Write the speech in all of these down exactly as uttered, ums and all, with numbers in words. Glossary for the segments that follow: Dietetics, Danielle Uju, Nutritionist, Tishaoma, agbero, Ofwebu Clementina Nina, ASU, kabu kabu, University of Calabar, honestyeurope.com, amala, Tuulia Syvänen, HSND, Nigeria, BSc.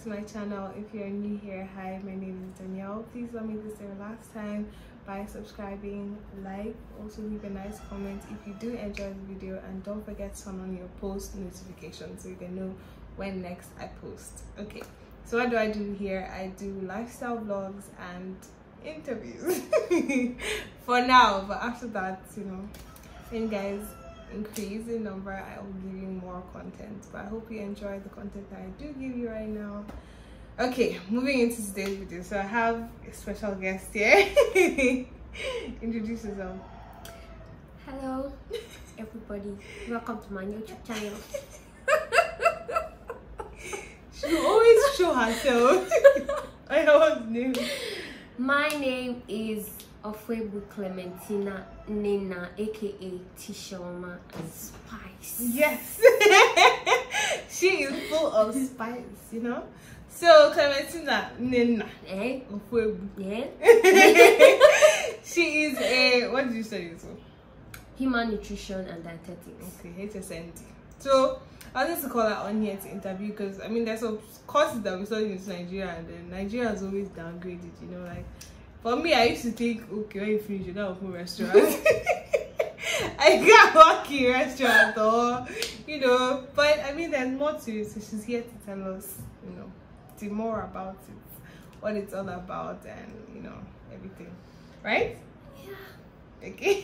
back to my channel. If you're new here, hi, my name is Danielle. Please don't make this your last time by subscribing, like, also leave a nice comment if you do enjoy the video, and don't forget to turn on your post notifications so you can know when next I post. Okay, so what do I do here? I do lifestyle vlogs and interviews for now, but after that, you know, when guys increase in number, I will give you more content. But I hope you enjoy the content that I do give you right now. Okay, moving into today's video. So I have a special guest here. Introduce yourself. Hello everybody, welcome to my YouTube channel. She always show herself. I always knew. My name is Ofwebu Clementina Nina, aka Tishaoma and Spice. Yes. She is full of spice, you know. So Clementina Nina, eh? Ofwebu. Yeah. She is a, what did you study this for? Human nutrition and dietetics. Okay, H S N D. So I wanted to call her on here to interview because I mean there's some courses that we study in Nigeria, and then Nigeria is always downgraded, you know, like. For me, I used to think, okay, when you finish, you're not open restaurant. I can't work in restaurant or, you know. But I mean, there's more to it, so she's here to tell us, you know, to more about it, what it's all about, and you know, everything, right? Yeah. Okay.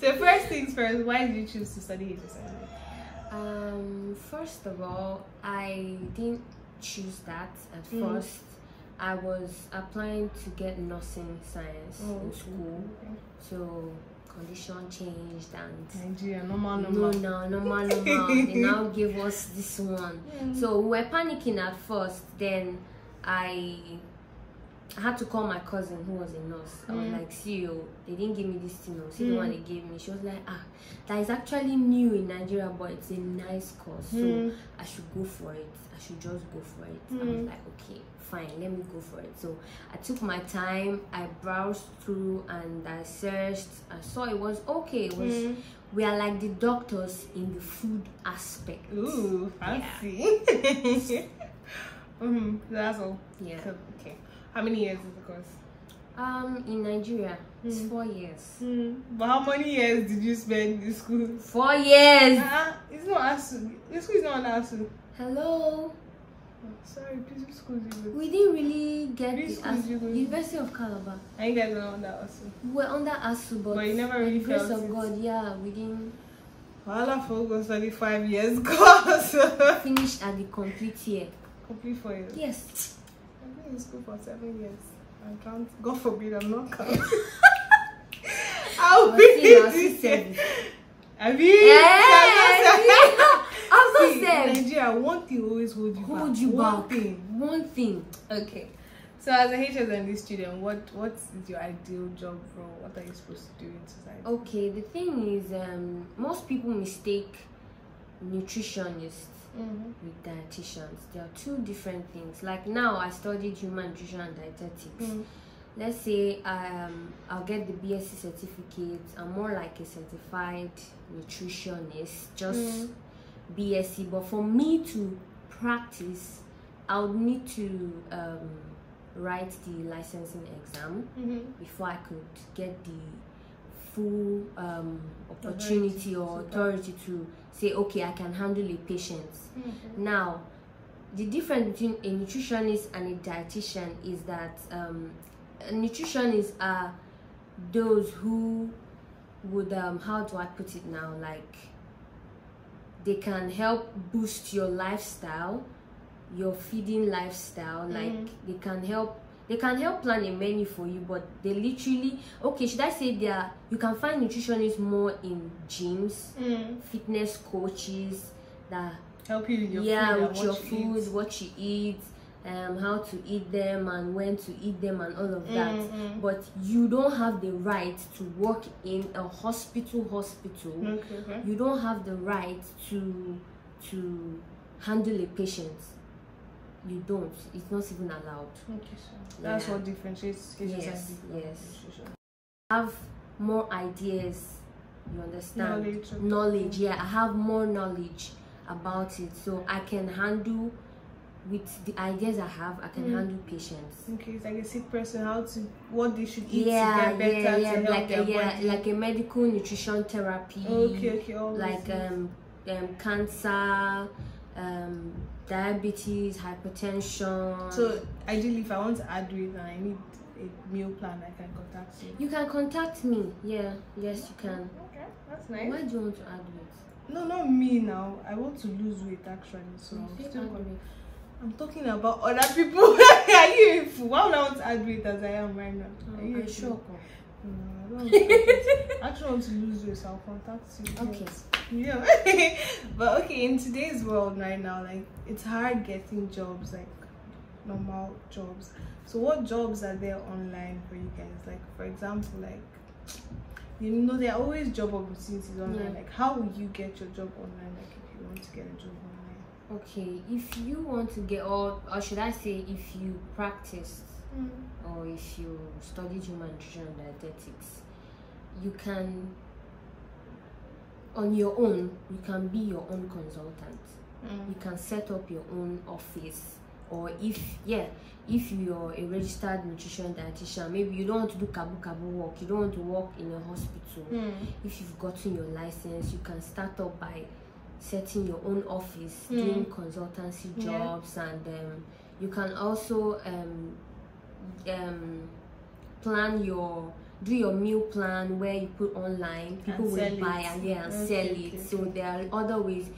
So first things first, why did you choose to study H S N D? Um, first of all, I didn't choose that at mm. first. I was applying to get nursing science oh, in school, okay. So condition changed and Nigeria, normal, normal, no, no, normal, normal. They now gave us this one, mm. so we were panicking at first. Then I had to call my cousin who was a nurse. I was mm. like, see, yo, they didn't give me this thing. See mm. the one they gave me. She was like, ah, that is actually new in Nigeria, but it's a nice course, so mm. I should go for it. I should just go for it. Mm. I was like, okay, fine, let me go for it. So I took my time, I browsed through and I searched. I saw it was okay. It was mm. we are like the doctors in the food aspect. Ooh, fancy. Yeah. mm-hmm. That's all. Yeah. So, okay. How many years is the course? Um, in Nigeria, mm. it's four years. Mm. But how many years did you spend in school? Four years. Uh, it's not A S U. This school is not an A S U. Hello. Oh, sorry, please, which school did you go to? We didn't really get the A S U. University of Calabar. And you guys were under A S U. We were under A S U, but, but you never really felt grace of God, yeah, we didn't. Well, folk was only five years course. Finished at the complete year. Complete four years. Yes. In school for seven years. I can't. God forbid, I'm not coming. I'll be this year. I mean, I'm so sad. Nigeria, one thing always hold you hold back. You one back. Thing. One thing. Okay. So as a H S N D student, what what is your ideal job role? What are you supposed to do in society? Okay. The thing is, um, most people mistake nutritionist Mm-hmm. with dietitians. There are two different things. Like now I studied human nutrition and dietetics. Mm. Let's say um I'll get the B S c certificate. I'm more like a certified nutritionist, just mm. B S c. But for me to practice, I would need to um write the licensing exam mm-hmm. before I could get the full um, opportunity or authority to say, okay, I can handle a patient. Mm-hmm. Now, the difference between a nutritionist and a dietitian is that um, nutritionists are those who would, um, how do I put it now? Like, they can help boost your lifestyle, your feeding lifestyle. Mm-hmm. Like, they can help They can help plan a menu for you, but they literally, okay, should I say they are, you can find nutritionists more in gyms, mm. fitness coaches that help you with your yeah, food, with your what, you food what you eat, um, how to eat them and when to eat them and all of that. Mm-hmm. But you don't have the right to work in a hospital hospital. Okay, okay. You don't have the right to to handle a patient. You don't. It's not even allowed. Okay, so that's yeah. what differentiates H S N D. Yes, yes. Have more ideas. You understand? Knowledge. Knowledge. Yeah, I have more knowledge about it, so I can handle with the ideas I have, I can mm. handle patients. Okay, it's like a sick person, how to, what they should eat yeah, to get better, yeah, yeah, to help like their a, yeah, body. Like a medical nutrition therapy. Okay, okay, all like um, um, cancer, um, diabetes, hypertension. So ideally, if I want to add weight and I need a meal plan, I can contact you. You can contact me. Yeah, yes, you can. Okay, that's nice. Why do you want to add weight? No, not me now. I want to lose weight actually, so I'm still coming. I'm talking about other people. Are you a fool? Why would I want to add weight as I am right now? Are you sure? No, I don't. I actually want to lose weight, so I'll contact you. Okay. Yeah. But okay, in today's world right now, like it's hard getting jobs, like normal jobs. So what jobs are there online for you guys? Like for example, like, you know, there are always job opportunities online. Yeah. Like, how would you get your job online? Like, if you want to get a job online. Okay, if you want to get, or, or should I say, if you practiced, mm. or if you studied human nutrition and dietetics, you can, on your own, you can be your own consultant. Mm. You can set up your own office. Or if, yeah, if you're a registered nutrition dietitian, maybe you don't want to do kabu kabu work, you don't want to work in a hospital. Mm. If you've gotten your license, you can start up by setting your own office, mm. doing consultancy jobs, yeah. and um, you can also um, um, plan your, do your meal plan where you put online, people and will buy it. and, yeah, and okay, sell it. Okay. So there are other ways.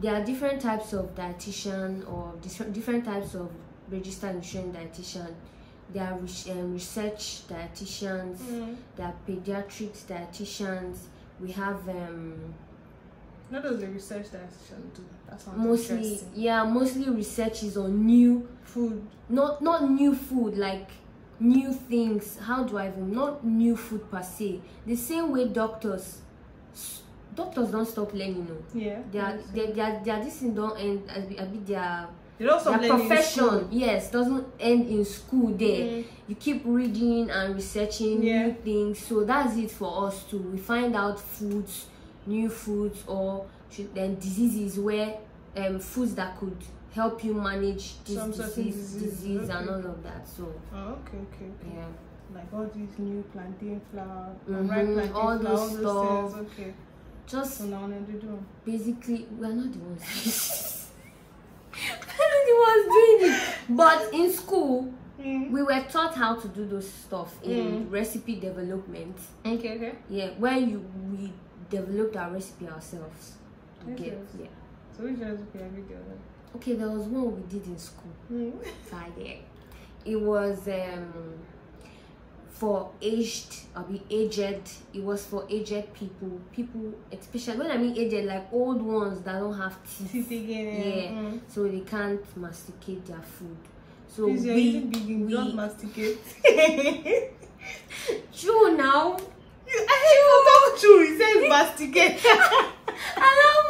There are different types of dietitian or different types of registered nutrition dietitian. There are research dietitians, mm. there are pediatric dietitians. We have um. What does the research dietitian do? That sounds mostly interesting. Yeah, mostly research is on new food. Not not new food like new things. How do I even not new food per se? The same way doctors. Doctors don't stop learning, no. Yeah. They are, they, they are, they are, this thing don't end, as we, as we, they are, they don't stop learning. Their profession, yes, doesn't end in school there. Mm. You keep reading and researching yeah. new things. So that's it for us too. We find out foods, new foods, or then diseases where, um, foods that could help you manage this Some disease, disease, disease okay. and all of that. So. Oh, okay, okay, okay. Yeah. Like all these new plantain flour, mm-hmm. ripe plantain all flour, all those things, okay. Just basically, we are not the ones. I don't know the ones doing it. But in school, mm. we were taught how to do those stuff in mm. recipe development. Okay, okay. Yeah, where you we developed our recipe ourselves. To okay. get, yeah. So which recipe have you done? Okay, there was one we did in school. Mm. Friday. It was um for aged or be aged it was for aged people people especially when I mean aged, like old ones that don't have teeth, teeth again, yeah mm. so they can't masticate their food, so Please, we, you're being, we don't masticate. Chew now you, I hate to talk chew, it says masticate. Allow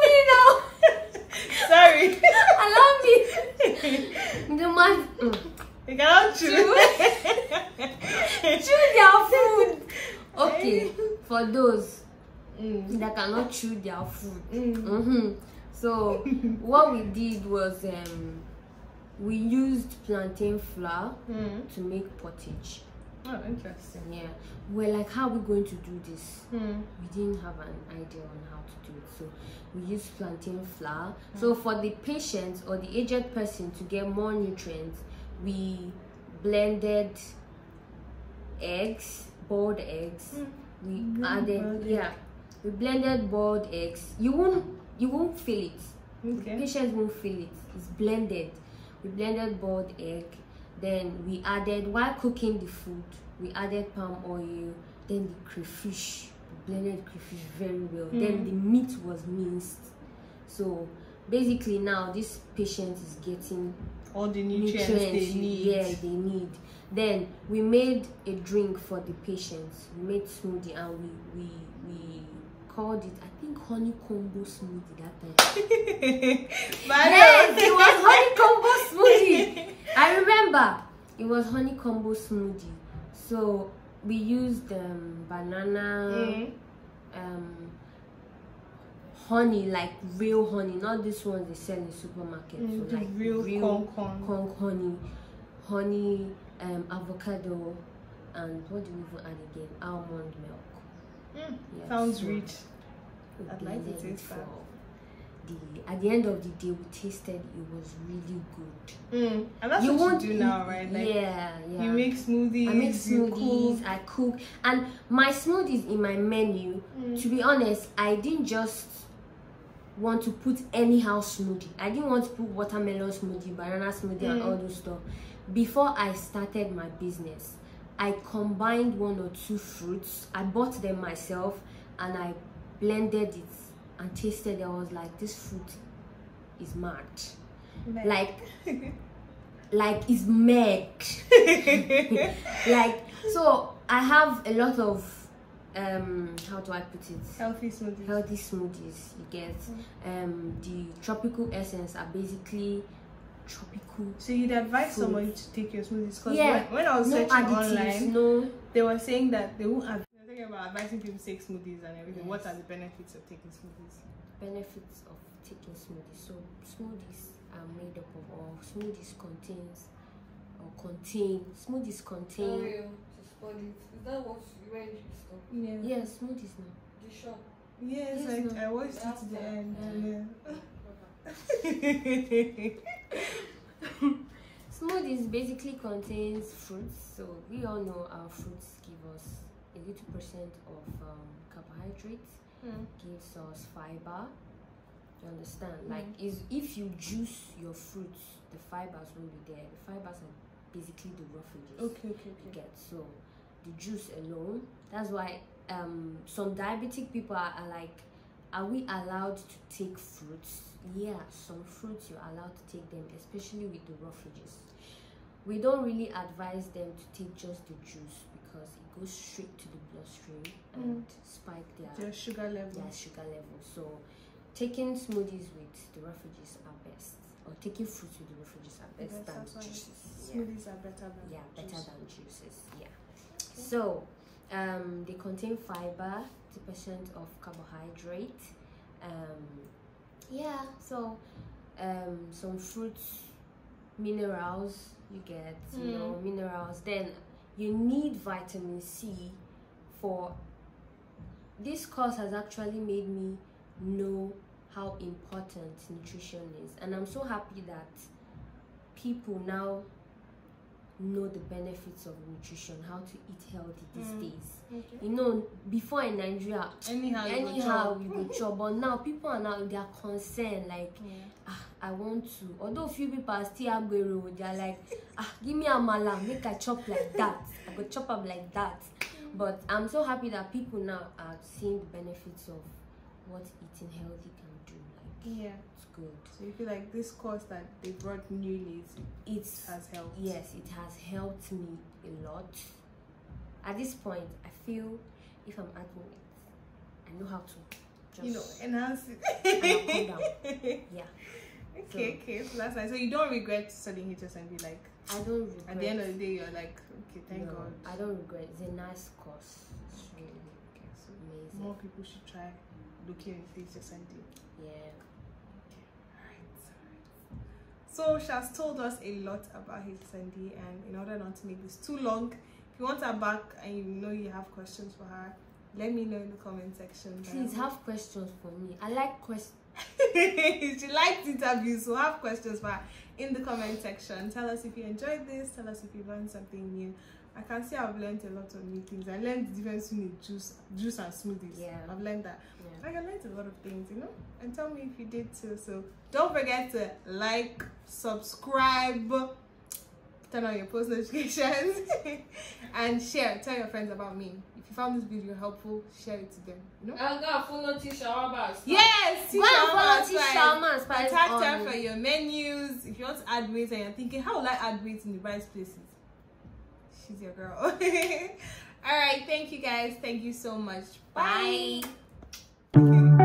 me now. Sorry, allow me the mas mm. you cannot chew. Chew their food. Okay, for those mm. that cannot chew their food. Mm. Mm-hmm. So what we did was um, we used plantain flour mm. to make pottage. Oh, interesting. Yeah, we're like, how are we going to do this? Mm. We didn't have an idea on how to do it, so we used plantain flour. Mm. So for the patient or the aged person to get more nutrients, we blended eggs, boiled eggs. Mm. We mm, added, yeah, egg. we blended boiled eggs. You won't, you won't feel it. Okay. The patients won't feel it. It's blended. We blended boiled egg. Then we added, while cooking the food, we added palm oil. Then the crayfish, we blended crayfish very well. Mm. Then the meat was minced. So basically, now this patient is getting all the nutrients, nutrients they need. Yeah, they need. Then we made a drink for the patients. We made smoothie and we we we called it, I think, honey combo smoothie that time. Yes, it was honey combo smoothie. I remember it was honey combo smoothie. So we used um, banana, mm. um, honey, like real honey, not this one they sell in supermarket. Mm, so like real, real conch con honey, honey, um, avocado, and what do we even add again? Almond milk. Mm, yes. Sounds so rich. I'd like to taste that. The, at the end of the day, we tasted it was really good. Mm, and that's you what want, you do now, right? Like, yeah, yeah. You make smoothies. I make smoothies. Cook. I cook, and my smoothies in my menu. Mm. To be honest, I didn't just want to put anyhow smoothie. I didn't want to put watermelon smoothie, banana smoothie, mm. and all those stuff. Before I started my business, I combined one or two fruits. I bought them myself, and I blended it. And tasted it, I was like, this food is mad, mad. like like it's mad. Like, so I have a lot of um how do I put it, healthy smoothies healthy smoothies you get. Mm. um the tropical essence are basically tropical, so you'd advise food. Someone to take your smoothies, because yeah, when, when I was no searching additives, online no they were saying that they won't have about advising people to take smoothies and everything. Yes. What are the benefits of taking smoothies? Benefits of taking smoothies. So smoothies are made up of all smoothies contains or contain smoothies contain. Oh, yeah. Just got it. Is that what you read? Yeah. Yeah, smoothies now. The shop. Yes, yes I, no. I watched it to the end. Yeah. Yeah. Smoothies basically contains fruits. So we all know our fruits give us a little percent of um, carbohydrates. Mm. Gives us fiber. You understand? Mm. Like, is if you juice your fruits, the fibers will be there. The fibers are basically the roughages. Okay, okay, okay. You get. So the juice alone. That's why um, some diabetic people are, are like, are we allowed to take fruits? Yeah, some fruits you're allowed to take them, especially with the roughages. We don't really advise them to take just the juice because it goes straight to the bloodstream and mm. spike their, their sugar level. Their sugar level. So taking smoothies with the refugees are best, or taking fruits with the refugees are best than juices. Smoothies yeah. are better than yeah, better juice. than juices. Yeah. Okay. So um, they contain fiber, two percent of carbohydrate. Um, yeah. So um, some fruits, minerals. You get you mm. know minerals. Then you need vitamin C. For this course has actually made me know how important nutrition is, and I'm so happy that people now know the benefits of nutrition, how to eat healthy these mm. days. Okay. You know, before in Nigeria anyhow you anyhow go chop, but now people are now they are concerned like yeah. ah, I want to, although few people are still agbero, they are like ah, give me amala, make I chop like that, I go chop up like that. Mm. But I'm so happy that people now are seeing the benefits of what eating healthy can do. Like, yeah, it's good. So you feel like this course that they brought newly, it's has helped. Yes, it has helped me a lot. At this point, I feel if I'm adding it, I know how to just, you know, enhance it. Down. Yeah. Okay, so, okay, so that's nice. So you don't regret studying H S N D, like I don't regret. At the end of the day, you're like, okay, thank no, God. I don't regret. It's a nice course. It's really okay, so amazing. More people should try looking into H S N D. Yeah. So she has told us a lot about H S N D, and in order not to make this too long, if you want her back and you know you have questions for her, let me know in the comment section. Please have questions for me. I like questions. She likes interviews, so have questions for her in the comment section. Tell us if you enjoyed this. Tell us if you learned something new. I can say I've learned a lot of new things. I learned the difference between juice, juice and smoothies. Yeah. I've learned that. Yeah. Like, I learned a lot of things, you know? And tell me if you did too. So don't forget to like, subscribe, turn on your post notifications, and share. Tell your friends about me. If you found this video helpful, share it to them. You know? And go follow Tishaoma. Yes! Tishaoma. Contact her for your menus. If you want to add weight and you're thinking, how will I add weight in the right places? She's your girl. All right. Thank you guys. Thank you so much. Bye. Bye.